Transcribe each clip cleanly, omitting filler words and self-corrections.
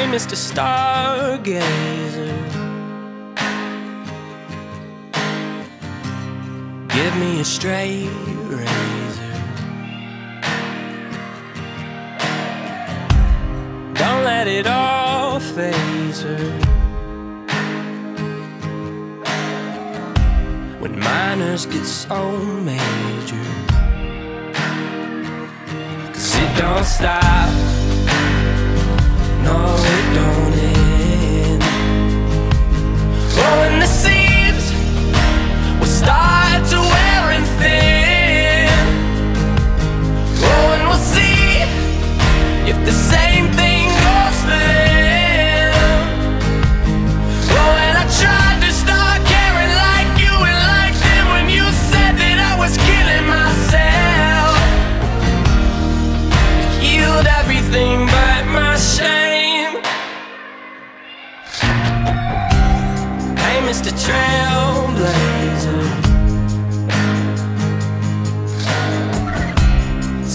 I'm Mr. Stargazer. Give me a straight razor. Don't let it all faze her. When minors get so major, 'cause it don't stop. No, it don't end. Oh, and the seams will start to wear and thin. Oh, and we'll see if the same thing goes for them. Oh, and I tried to start caring like you and like them when you said that I was killing myself. I healed everything but my shame. Mr. Trailblazer,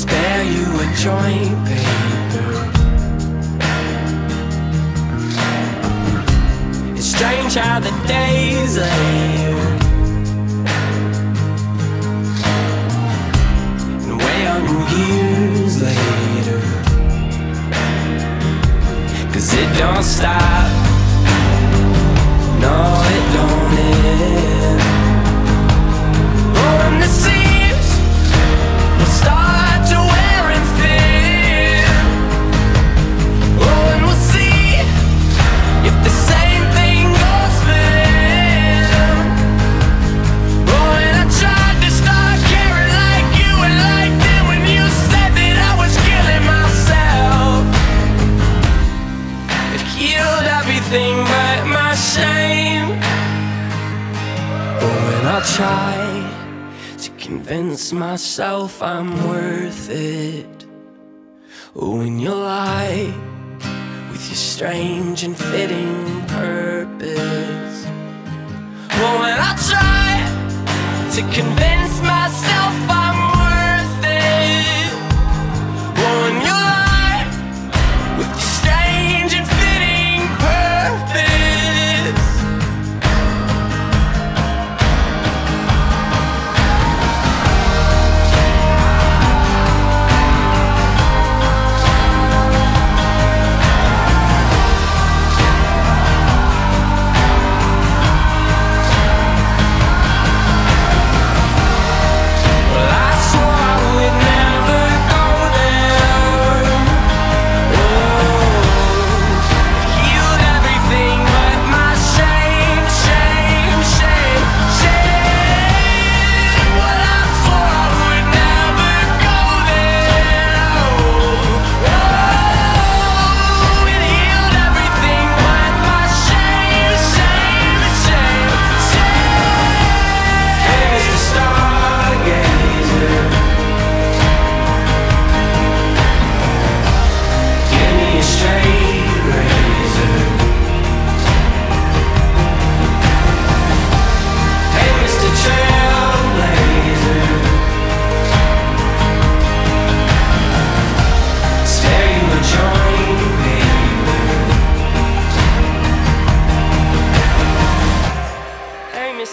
spare you a joint paper. It's strange how the days later and weigh on years later, 'cause it don't stop. No, it don't end. Oh, and the seams will start to wear and thin. Oh, and we'll see if the same thing goes for them. Oh, and I tried to start caring like you and like them when you said that I was killing myself. It healed everything but my shame. I'll try to convince myself I'm worth it. When you lie with your strange and fitting purpose. Well, when I try to convince myself I'm worth it. Well, when you lie with your strange and fitting purpose.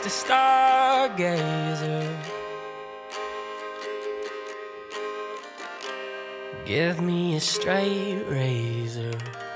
Mr. Stargazer, give me a straight razor.